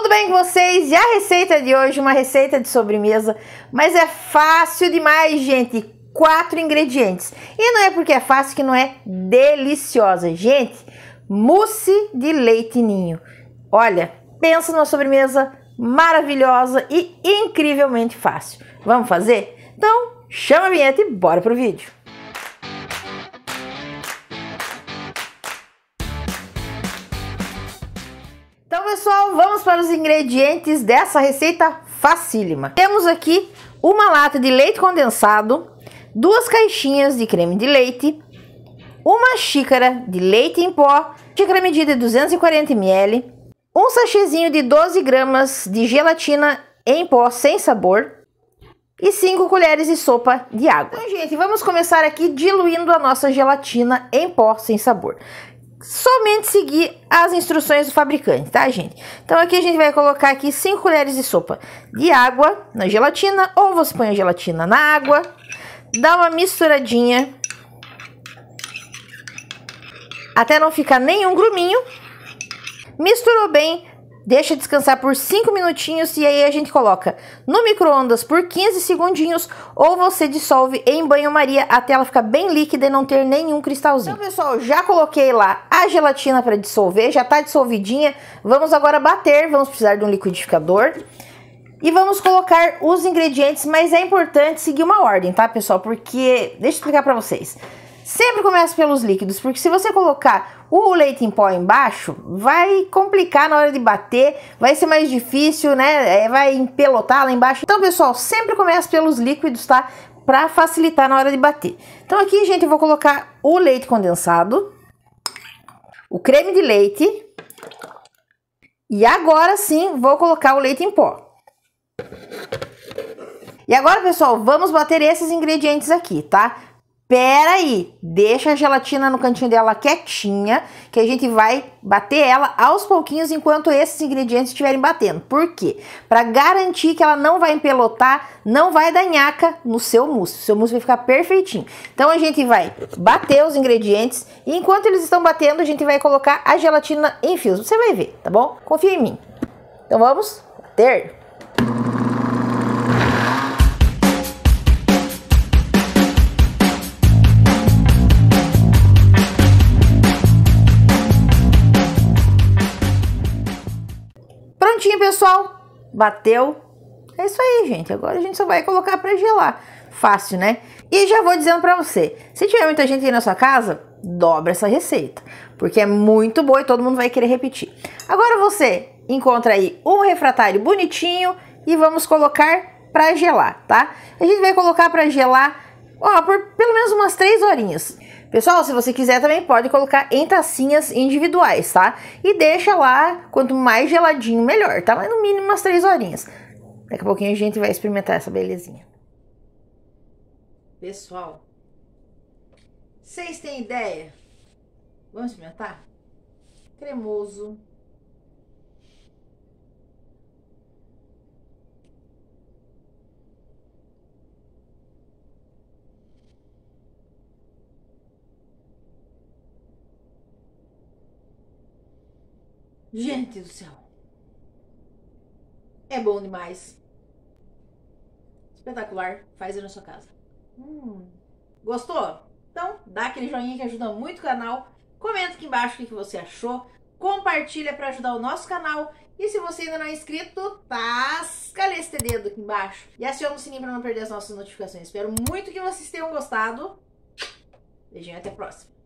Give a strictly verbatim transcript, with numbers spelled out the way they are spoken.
Tudo bem com vocês? E a receita de hoje, uma receita de sobremesa, mas é fácil demais, gente. Quatro ingredientes. E não é porque é fácil que não é deliciosa, gente. Mousse de leite ninho. Olha, pensa numa sobremesa maravilhosa e incrivelmente fácil. Vamos fazer? Então, chama a vinheta e bora pro vídeo. Então, pessoal, vamos para os ingredientes dessa receita facílima. Temos aqui uma lata de leite condensado, duas caixinhas de creme de leite, uma xícara de leite em pó, xícara medida de duzentos e quarenta mililitros, um sachêzinho de doze gramas de gelatina em pó sem sabor e cinco colheres de sopa de água. Então, gente, vamos começar aqui diluindo a nossa gelatina em pó sem sabor. Somente seguir as instruções do fabricante, tá, gente? Então aqui a gente vai colocar aqui cinco colheres de sopa de água na gelatina, ou você põe a gelatina na água, dá uma misturadinha até não ficar nenhum gruminho. Misturou bem, deixa descansar por cinco minutinhos e aí a gente coloca no micro-ondas por quinze segundinhos, ou você dissolve em banho-maria até ela ficar bem líquida e não ter nenhum cristalzinho. Então, pessoal, já coloquei lá a gelatina para dissolver, já tá dissolvidinha. Vamos agora bater, vamos precisar de um liquidificador. E vamos colocar os ingredientes, mas é importante seguir uma ordem, tá, pessoal? Porque, deixa eu explicar para vocês. Sempre começa pelos líquidos, porque se você colocar o leite em pó embaixo, vai complicar na hora de bater, vai ser mais difícil, né? Vai empelotar lá embaixo. Então, pessoal, sempre começa pelos líquidos, tá? Pra facilitar na hora de bater. Então aqui, gente, eu vou colocar o leite condensado, o creme de leite, e agora sim vou colocar o leite em pó. E agora, pessoal, vamos bater esses ingredientes aqui, tá? Pera aí, deixa a gelatina no cantinho dela quietinha, que a gente vai bater ela aos pouquinhos enquanto esses ingredientes estiverem batendo. Por quê? Para garantir que ela não vai empelotar, não vai dar nhaca no seu mousse. O seu mousse vai ficar perfeitinho. Então a gente vai bater os ingredientes e enquanto eles estão batendo, a gente vai colocar a gelatina em fios. Você vai ver, tá bom? Confia em mim. Então vamos bater. Prontinho, pessoal, bateu, é isso aí, gente. Agora a gente só vai colocar para gelar, fácil, né? E já vou dizendo para você, se tiver muita gente aí na sua casa, dobra essa receita, porque é muito boa e todo mundo vai querer repetir. Agora você encontra aí um refratário bonitinho e vamos colocar para gelar, tá? A gente vai colocar para gelar, ó, por pelo menos umas três horinhas. Pessoal, se você quiser também pode colocar em tacinhas individuais, tá? E deixa lá, quanto mais geladinho, melhor, tá? Mas no mínimo umas três horinhas. Daqui a pouquinho a gente vai experimentar essa belezinha. Pessoal, vocês têm ideia? Vamos experimentar? Cremoso. Gente do céu, é bom demais, espetacular, faz aí na sua casa. Hum. Gostou? Então dá aquele joinha que ajuda muito o canal, comenta aqui embaixo o que você achou, compartilha para ajudar o nosso canal e se você ainda não é inscrito, tasca esse dedo aqui embaixo e aciona o sininho para não perder as nossas notificações. Espero muito que vocês tenham gostado, beijinho e até a próxima.